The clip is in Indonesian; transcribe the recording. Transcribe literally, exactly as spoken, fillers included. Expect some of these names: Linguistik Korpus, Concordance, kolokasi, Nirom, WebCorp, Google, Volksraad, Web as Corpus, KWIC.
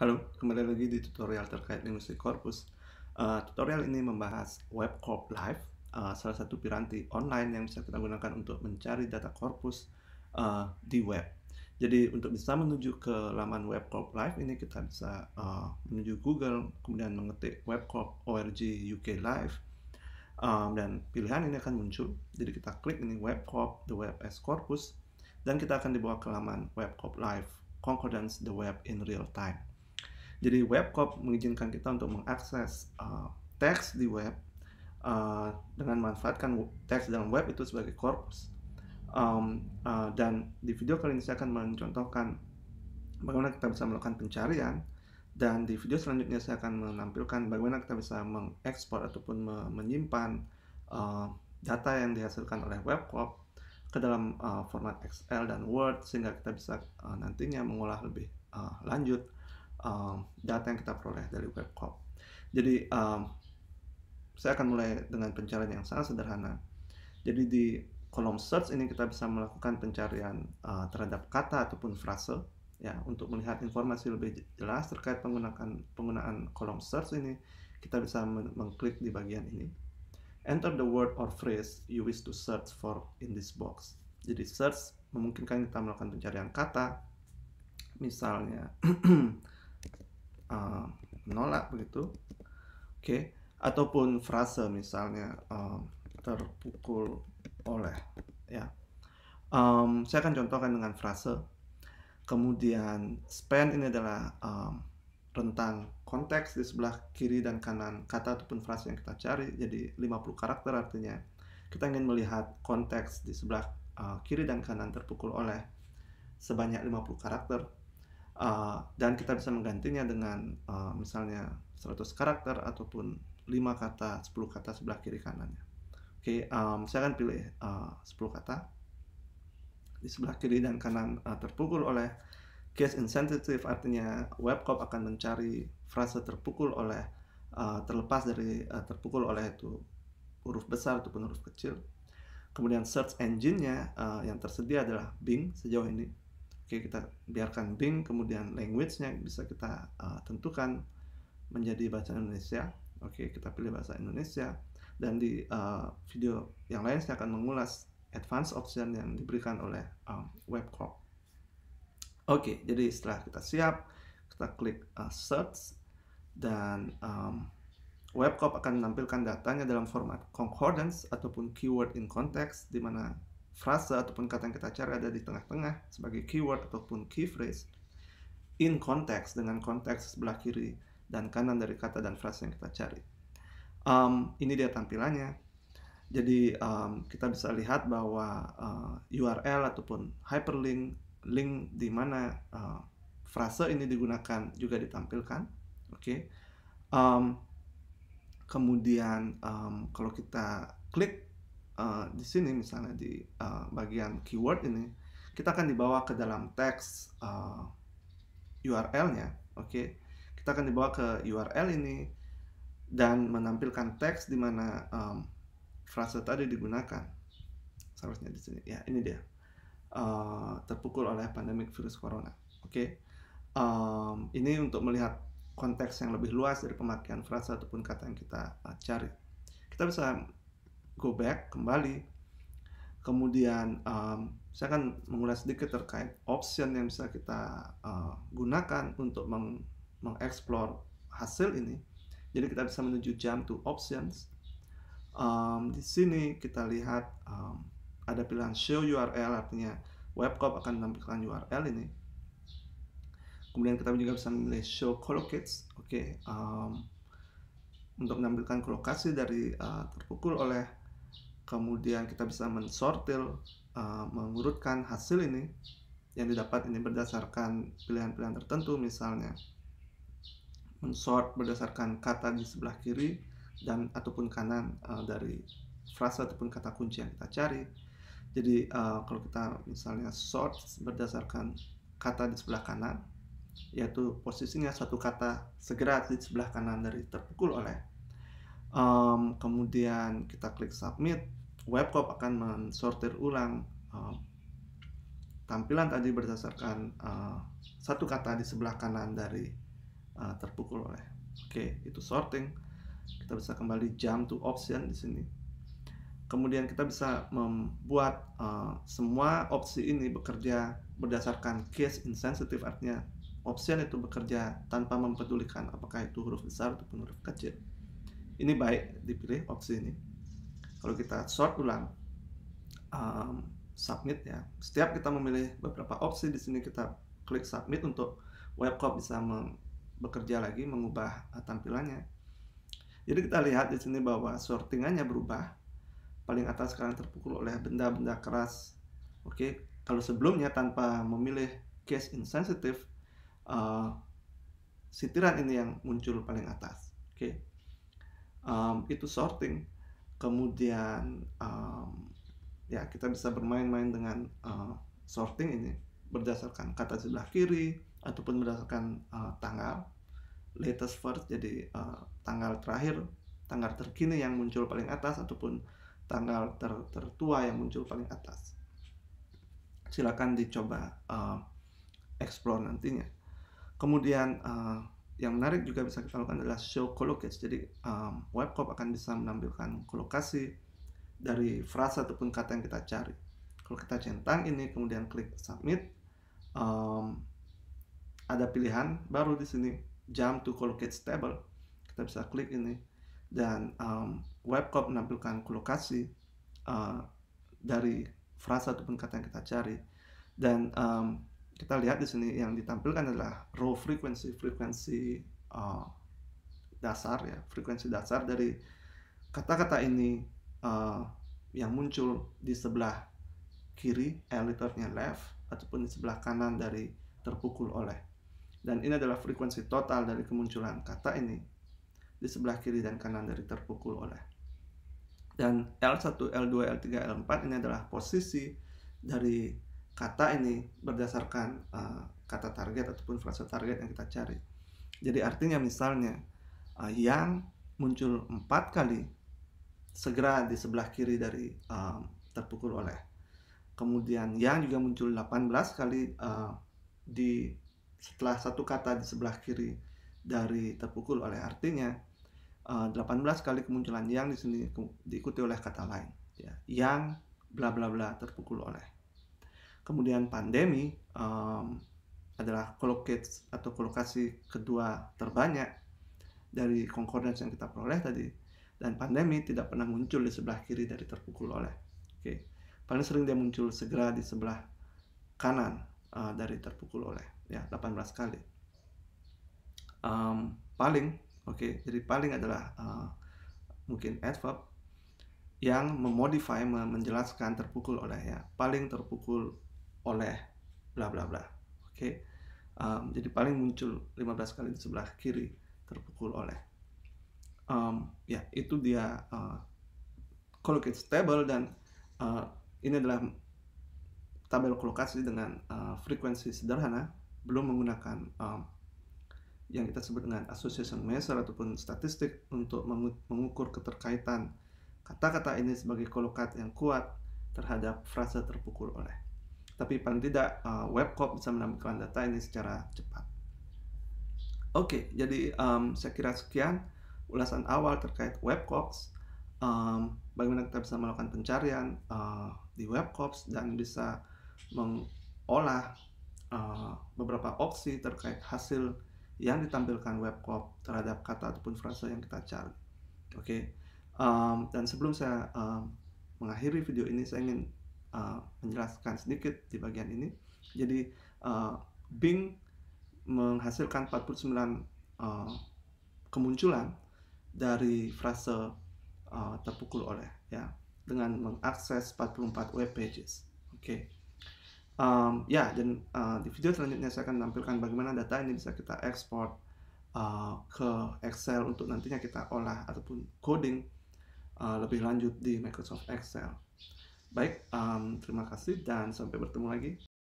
Halo, kembali lagi di tutorial terkait linguistik korpus. Uh, tutorial ini membahas WebCorp Live, uh, salah satu piranti online yang bisa kita gunakan untuk mencari data korpus uh, di web. Jadi untuk bisa menuju ke laman WebCorp Live ini kita bisa uh, menuju Google, kemudian mengetik WebCorp org U K Live, um, dan pilihan ini akan muncul. Jadi kita klik ini WebCorp the web as corpus, dan kita akan dibawa ke laman WebCorp Live Concordance the web in real time. Jadi WebCorp mengizinkan kita untuk mengakses uh, teks di web uh, dengan memanfaatkan teks dalam web itu sebagai korpus. Um, uh, dan di video kali ini saya akan mencontohkan bagaimana kita bisa melakukan pencarian. Dan di video selanjutnya saya akan menampilkan bagaimana kita bisa mengekspor ataupun menyimpan uh, data yang dihasilkan oleh WebCorp ke dalam uh, format Excel dan Word, sehingga kita bisa uh, nantinya mengolah lebih uh, lanjut Um, data yang kita peroleh dari WebCorp. Jadi um, saya akan mulai dengan pencarian yang sangat sederhana. Jadi di kolom search ini kita bisa melakukan pencarian uh, terhadap kata ataupun frase, ya. Untuk melihat informasi lebih jelas terkait penggunaan penggunaan kolom search ini, kita bisa mengklik di bagian ini. Enter the word or phrase you wish to search for in this box. Jadi search memungkinkan kita melakukan pencarian kata, misalnya Uh, menolak begitu, oke, okay. Ataupun frase misalnya uh, terpukul oleh, ya. Um, saya akan contohkan dengan frase. Kemudian span ini adalah um, rentang konteks di sebelah kiri dan kanan kata ataupun frase yang kita cari. Jadi lima puluh karakter, artinya kita ingin melihat konteks di sebelah uh, kiri dan kanan terpukul oleh sebanyak lima puluh karakter. Uh, dan kita bisa menggantinya dengan uh, misalnya seratus karakter ataupun lima kata, sepuluh kata sebelah kiri kanannya. Oke, okay, um, saya akan pilih uh, sepuluh kata di sebelah kiri dan kanan uh, terpukul oleh case insensitive, artinya WebCorp akan mencari frase terpukul oleh uh, terlepas dari uh, terpukul oleh itu huruf besar ataupun huruf kecil. Kemudian search engine-nya uh, yang tersedia adalah Bing sejauh ini. Oke, kita biarkan Bing, kemudian language-nya bisa kita uh, tentukan menjadi bahasa Indonesia. Oke, kita pilih bahasa Indonesia. Dan di uh, video yang lain saya akan mengulas advanced option yang diberikan oleh um, WebCorp. Oke, jadi setelah kita siap, kita klik uh, search, dan um, WebCorp akan menampilkan datanya dalam format concordance ataupun keyword in context, di mana frase ataupun kata yang kita cari ada di tengah-tengah sebagai keyword ataupun key phrase, in konteks dengan konteks sebelah kiri dan kanan dari kata dan frase yang kita cari. Um, ini dia tampilannya. Jadi um, kita bisa lihat bahwa uh, U R L ataupun hyperlink, link di mana uh, frase ini digunakan juga ditampilkan. Oke. Okay. Um, kemudian um, kalau kita klik Uh, di sini misalnya di uh, bagian keyword ini, kita akan dibawa ke dalam teks uh, U R L-nya. Oke, okay? Kita akan dibawa ke U R L ini dan menampilkan teks di mana um, frase tadi digunakan. Seharusnya di sini, ya. Ini dia, uh, terpukul oleh pandemik virus corona. Oke, okay? um, ini untuk melihat konteks yang lebih luas dari pemakaian frase ataupun kata yang kita uh, cari. Kita bisa go back kembali, kemudian um, saya akan mengulas sedikit terkait option yang bisa kita uh, gunakan untuk meng mengeksplor hasil ini. Jadi kita bisa menuju jump to options. Um, di sini kita lihat um, ada pilihan show U R L, artinya WebCorp akan menampilkan U R L ini. Kemudian kita juga bisa memilih show collocates. Oke, okay, um, untuk menampilkan kolokasi dari uh, terpukul oleh. Kemudian kita bisa mensortir, uh, mengurutkan hasil ini yang didapat ini berdasarkan pilihan-pilihan tertentu, misalnya mensort berdasarkan kata di sebelah kiri dan ataupun kanan uh, dari frase ataupun kata kunci yang kita cari. Jadi uh, kalau kita misalnya sort berdasarkan kata di sebelah kanan, yaitu posisinya satu kata segera di sebelah kanan dari terpukul oleh. Um, kemudian kita klik submit. WebCorp akan mensortir ulang uh, tampilan tadi berdasarkan uh, satu kata di sebelah kanan dari uh, terpukul oleh. Oke, itu sorting. Kita bisa kembali jump to option di sini. Kemudian kita bisa membuat uh, semua opsi ini bekerja berdasarkan case insensitive, artinya option itu bekerja tanpa mempedulikan apakah itu huruf besar ataupun huruf kecil. Ini baik dipilih opsi ini. Kalau kita sort ulang, um, submit ya. Setiap kita memilih beberapa opsi di sini kita klik submit untuk WebCorp bisa bekerja lagi, mengubah uh, tampilannya. Jadi kita lihat di sini bahwa sortingannya berubah. Paling atas sekarang terpukul oleh benda-benda keras. Oke, okay. Kalau sebelumnya tanpa memilih case insensitive, uh, sitiran ini yang muncul paling atas. Oke, okay. um, itu sorting. Kemudian um, ya kita bisa bermain-main dengan uh, sorting ini berdasarkan kata sebelah kiri ataupun berdasarkan uh, tanggal, latest first, jadi uh, tanggal terakhir, tanggal terkini yang muncul paling atas, ataupun tanggal ter tertua yang muncul paling atas. Silakan dicoba uh, explore nantinya. Kemudian uh, yang menarik juga bisa kita lakukan adalah show collocates. Jadi um, WebCorp akan bisa menampilkan kolokasi dari frasa ataupun kata yang kita cari. Kalau kita centang ini kemudian klik submit, um, ada pilihan baru di sini, jump to collocates table. Kita bisa klik ini. Dan um, WebCorp menampilkan kolokasi uh, dari frasa ataupun kata yang kita cari. Dan um, kita lihat di sini yang ditampilkan adalah raw frequency, frekuensi uh, dasar ya, frekuensi dasar dari kata-kata ini uh, yang muncul di sebelah kiri, elitornya left, ataupun di sebelah kanan dari terpukul oleh. Dan ini adalah frekuensi total dari kemunculan kata ini di sebelah kiri dan kanan dari terpukul oleh. Dan L satu, L dua, L tiga, L empat ini adalah posisi dari kata ini berdasarkan uh, kata target ataupun frasa target yang kita cari. Jadi artinya misalnya uh, yang muncul empat kali segera di sebelah kiri dari uh, terpukul oleh. Kemudian yang juga muncul delapan belas kali uh, di setelah satu kata di sebelah kiri dari terpukul oleh, artinya delapan belas kali kemunculan yang di sini diikuti oleh kata lain ya, yang bla bla bla terpukul oleh. Kemudian pandemi um, adalah collocates atau kolokasi kedua terbanyak dari concordance yang kita peroleh tadi, dan pandemi tidak pernah muncul di sebelah kiri dari terpukul oleh. Oke, paling sering dia muncul segera di sebelah kanan uh, dari terpukul oleh ya, delapan belas kali. Um, paling, oke, okay, jadi paling adalah uh, mungkin adverb yang memodify, menjelaskan terpukul oleh ya, paling terpukul oleh bla bla bla. Oke, okay. um, jadi paling muncul lima belas kali di sebelah kiri terpukul oleh. um, ya itu dia uh, collocates table, dan uh, ini adalah tabel kolokasi dengan uh, frekuensi sederhana, belum menggunakan um, yang kita sebut dengan association measure ataupun statistik untuk mengukur keterkaitan kata-kata ini sebagai kolokat yang kuat terhadap frasa terpukul oleh. Tapi paling tidak uh, WebCorp bisa menampilkan data ini secara cepat. Oke, okay, jadi um, saya kira sekian ulasan awal terkait WebCorp, um, bagaimana kita bisa melakukan pencarian uh, di WebCorp dan bisa mengolah uh, beberapa opsi terkait hasil yang ditampilkan WebCorp terhadap kata ataupun frasa yang kita cari. Oke, okay. um, dan sebelum saya um, mengakhiri video ini, saya ingin uh, menjelaskan sedikit di bagian ini. Jadi uh, Bing menghasilkan empat puluh sembilan uh, kemunculan dari frasa uh, terpukul oleh ya, dengan mengakses empat puluh empat web pages. Oke, okay. Um, ya, dan uh, di video selanjutnya saya akan menampilkan bagaimana data ini bisa kita ekspor uh, ke Excel untuk nantinya kita olah ataupun coding uh, lebih lanjut di Microsoft Excel. Baik, um, terima kasih dan sampai bertemu lagi.